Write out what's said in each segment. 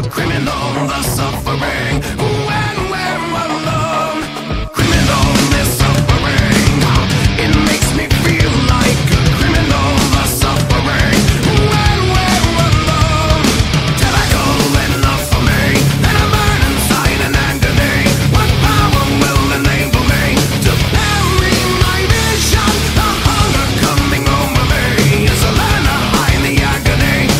the criminal, the suffering, who and where alone. Criminal, the suffering, it makes me feel like a criminal, the suffering, who and where alone. Tobacco, enough for me, then I burn inside an agony. What power will enable me to bury my vision? The hunger coming over me is a learner in the agony.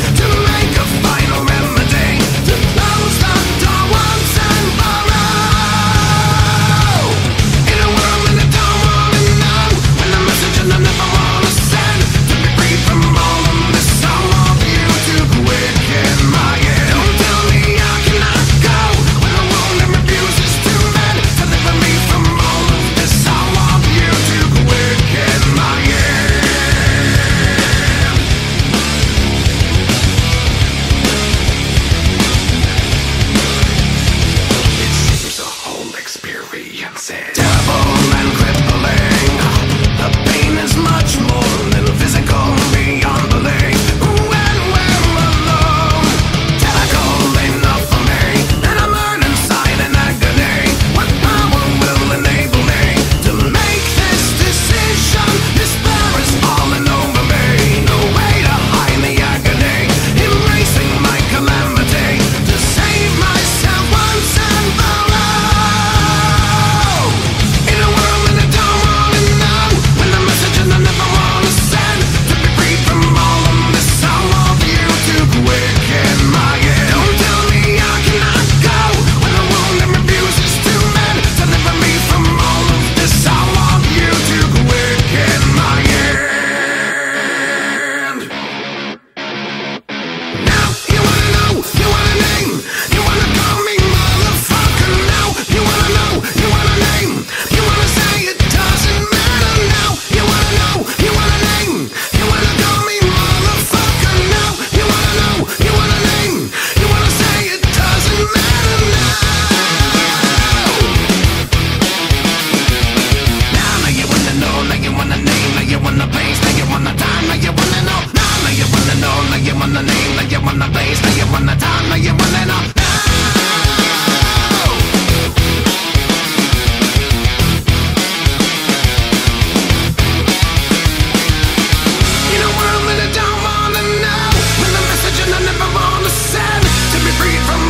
Terrible and crippling, the pain is much more than physical, beyond belief. Who and where alone? Tobacco enough for me, then I burn inside an agony. What power will enable me to make this decision? Despair is falling over me, no way to hide the agony, erasing my calamity, to save myself once and for all.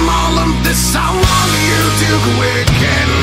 All of this, I want you to quit.